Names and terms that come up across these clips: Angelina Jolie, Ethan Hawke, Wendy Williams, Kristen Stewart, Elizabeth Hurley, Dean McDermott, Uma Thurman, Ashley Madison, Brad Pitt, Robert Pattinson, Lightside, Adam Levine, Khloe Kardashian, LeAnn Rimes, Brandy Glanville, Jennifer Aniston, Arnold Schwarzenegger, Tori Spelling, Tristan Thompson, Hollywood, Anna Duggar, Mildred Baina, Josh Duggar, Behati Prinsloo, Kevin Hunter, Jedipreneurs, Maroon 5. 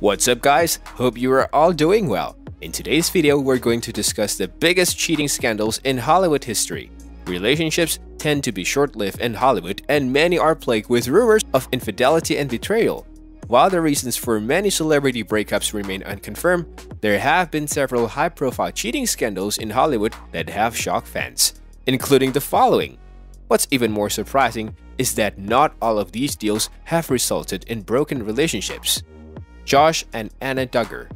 What's up guys, hope you are all doing well. In today's video, we're going to discuss the biggest cheating scandals in Hollywood history. Relationships tend to be short-lived in Hollywood and many are plagued with rumors of infidelity and betrayal. While the reasons for many celebrity breakups remain unconfirmed, there have been several high-profile cheating scandals in Hollywood that have shocked fans, including the following. What's even more surprising is that not all of these deals have resulted in broken relationships. Josh and Anna Duggar.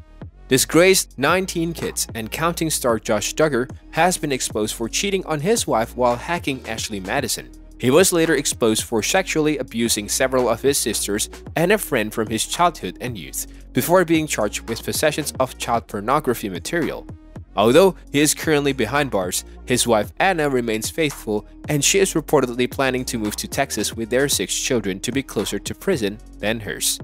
Disgraced 19 kids and counting star Josh Duggar has been exposed for cheating on his wife while hacking Ashley Madison. He was later exposed for sexually abusing several of his sisters and a friend from his childhood and youth, before being charged with possession of child pornography material. Although he is currently behind bars, his wife Anna remains faithful and she is reportedly planning to move to Texas with their 6 children to be closer to prison than hers.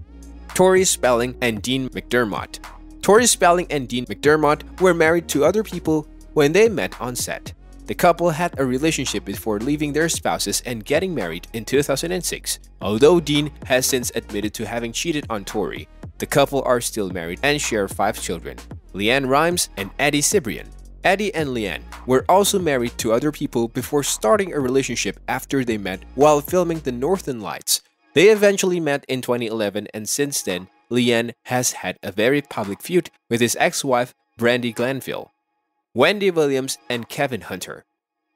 Tori Spelling and Dean McDermott. Tori Spelling and Dean McDermott were married to other people when they met on set. The couple had a relationship before leaving their spouses and getting married in 2006. Although Dean has since admitted to having cheated on Tori, the couple are still married and share 5 children, LeAnn Rimes and Eddie Cibrian. Eddie and LeAnn were also married to other people before starting a relationship after they met while filming The Northern Lights. They eventually met in 2011 and since then, LeAnn has had a very public feud with his ex-wife Brandy Glanville. Wendy Williams and Kevin Hunter.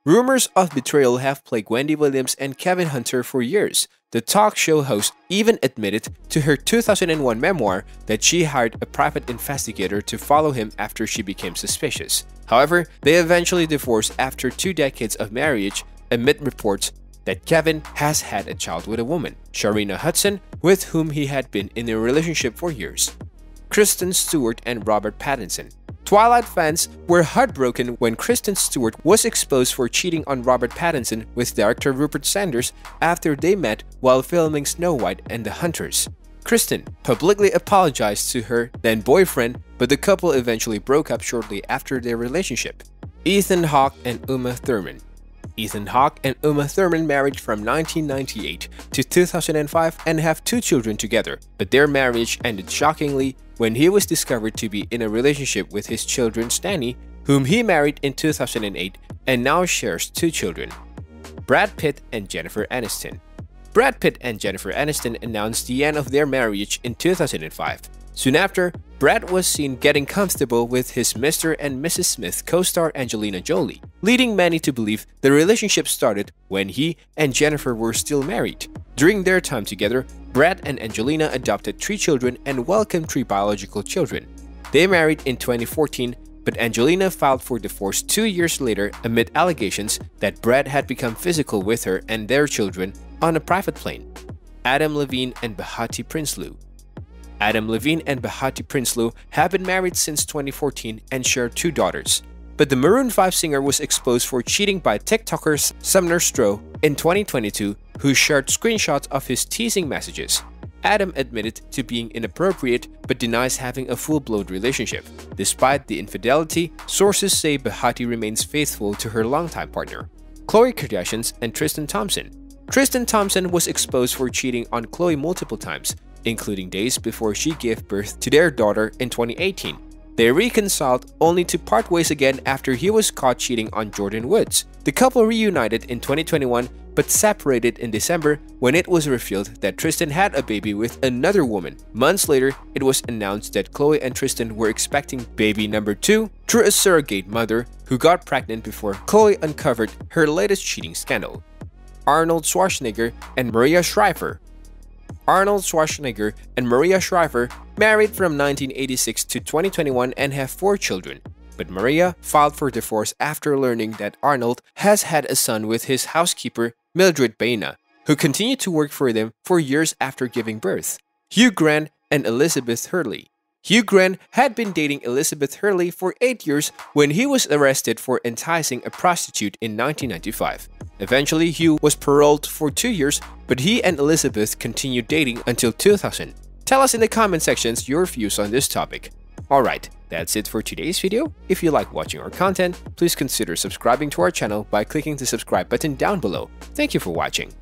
Rumors of betrayal have plagued Wendy Williams and Kevin Hunter for years. The talk show host even admitted to her 2001 memoir that she hired a private investigator to follow him after she became suspicious. However, they eventually divorced after 2 decades of marriage amid reports that Kevin has had a child with a woman, Sharina Hudson, with whom he had been in a relationship for years. Kristen Stewart and Robert Pattinson. Twilight fans were heartbroken when Kristen Stewart was exposed for cheating on Robert Pattinson with director Rupert Sanders after they met while filming Snow White and the Hunters. Kristen publicly apologized to her then-boyfriend, but the couple eventually broke up shortly after their relationship. Ethan Hawke and Uma Thurman. Ethan Hawke and Uma Thurman married from 1998 to 2005 and have 2 children together, but their marriage ended shockingly when he was discovered to be in a relationship with his children's nanny, whom he married in 2008 and now shares 2 children. Brad Pitt and Jennifer Aniston. Brad Pitt and Jennifer Aniston announced the end of their marriage in 2005. Soon after, Brad was seen getting comfortable with his Mr. and Mrs. Smith co-star Angelina Jolie, leading many to believe the relationship started when he and Jennifer were still married. During their time together, Brad and Angelina adopted 3 children and welcomed 3 biological children. They married in 2014, but Angelina filed for divorce 2 years later amid allegations that Brad had become physical with her and their children on a private plane. Adam Levine and Behati Prinsloo. Adam Levine and Behati Prinsloo have been married since 2014 and share 2 daughters. But the Maroon 5 singer was exposed for cheating by TikToker Sumner Stroh in 2022, who shared screenshots of his teasing messages. Adam admitted to being inappropriate but denies having a full-blown relationship. Despite the infidelity, sources say Behati remains faithful to her longtime partner. Khloe Kardashian and Tristan Thompson. Tristan Thompson was exposed for cheating on Khloe multiple times, including days before she gave birth to their daughter in 2018. They reconciled only to part ways again after he was caught cheating on Jordan Woods. The couple reunited in 2021 but separated in December when it was revealed that Tristan had a baby with another woman. Months later, it was announced that Khloe and Tristan were expecting baby number 2 through a surrogate mother who got pregnant before Khloe uncovered her latest cheating scandal. Arnold Schwarzenegger and Maria Shriver. Arnold Schwarzenegger and Maria Shriver married from 1986 to 2021 and have 4 children, but Maria filed for divorce after learning that Arnold has had a son with his housekeeper Mildred Baina, who continued to work for them for years after giving birth. Hugh Grant and Elizabeth Hurley. Hugh Grant had been dating Elizabeth Hurley for 8 years when he was arrested for enticing a prostitute in 1995. Eventually, Hugh was paroled for 2 years, but he and Elizabeth continued dating until 2000. Tell us in the comment sections your views on this topic. Alright, that's it for today's video. If you like watching our content, please consider subscribing to our channel by clicking the subscribe button down below. Thank you for watching.